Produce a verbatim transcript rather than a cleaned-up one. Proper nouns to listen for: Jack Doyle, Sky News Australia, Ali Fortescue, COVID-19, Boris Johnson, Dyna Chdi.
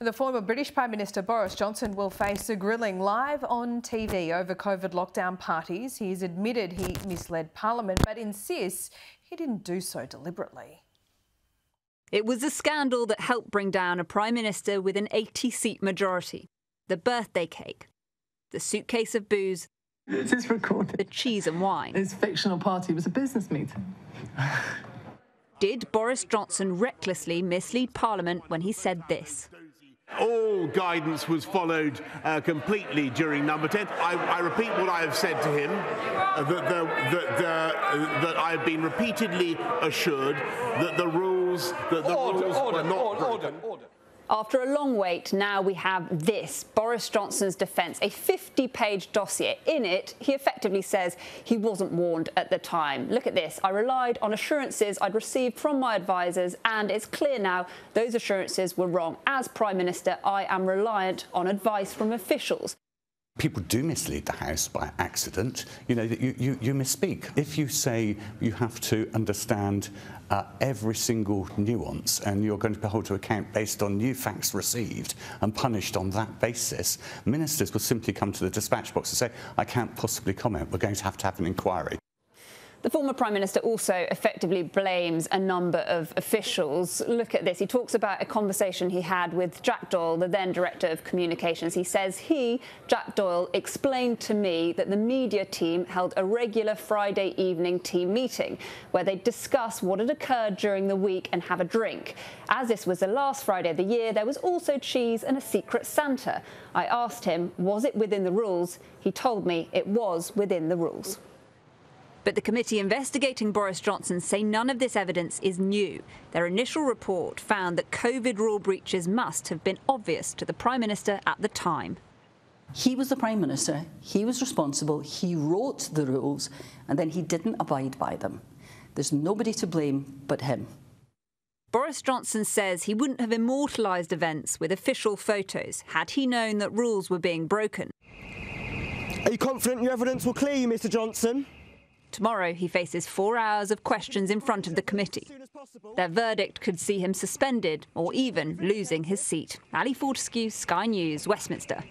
The former British Prime Minister Boris Johnson will face a grilling live on T V over COVID lockdown parties. He has admitted he misled Parliament, but insists he didn't do so deliberately. It was a scandal that helped bring down a Prime Minister with an eighty-seat majority. The birthday cake, the suitcase of booze, this is recorded. The cheese and wine. This fictional party was a business meeting. Did Boris Johnson recklessly mislead Parliament when he said this? All guidance was followed uh, completely during Number ten. I, I repeat what I have said to him, uh, that, the, that, the, that I have been repeatedly assured that the rules, that the order, rules order, were not order, order, order. After a long wait, now we have this, Boris Johnson's defence, a fifty-page dossier. In it, he effectively says he wasn't warned at the time. Look at this. I relied on assurances I'd received from my advisers, and it's clear now those assurances were wrong. As Prime Minister, I am reliant on advice from officials. People do mislead the House by accident. You know, you, you, you misspeak. If you say you have to understand uh, every single nuance and you're going to be held to account based on new facts received and punished on that basis, ministers will simply come to the dispatch box and say, I can't possibly comment, we're going to have to have an inquiry. The former Prime Minister also effectively blames a number of officials. Look at this. He talks about a conversation he had with Jack Doyle, the then Director of Communications. He says he, Jack Doyle, explained to me that the media team held a regular Friday evening team meeting where they discuss what had occurred during the week and have a drink. As this was the last Friday of the year, there was also cheese and a secret Santa. I asked him, was it within the rules? He told me it was within the rules. But the committee investigating Boris Johnson say none of this evidence is new. Their initial report found that COVID rule breaches must have been obvious to the Prime Minister at the time. He was the Prime Minister, he was responsible, he wrote the rules, and then he didn't abide by them. There's nobody to blame but him. Boris Johnson says he wouldn't have immortalised events with official photos had he known that rules were being broken. Are you confident your evidence will clear you, Mr Johnson? Tomorrow, he faces four hours of questions in front of the committee. Their verdict could see him suspended or even losing his seat. Ali Fortescue, Sky News, Westminster.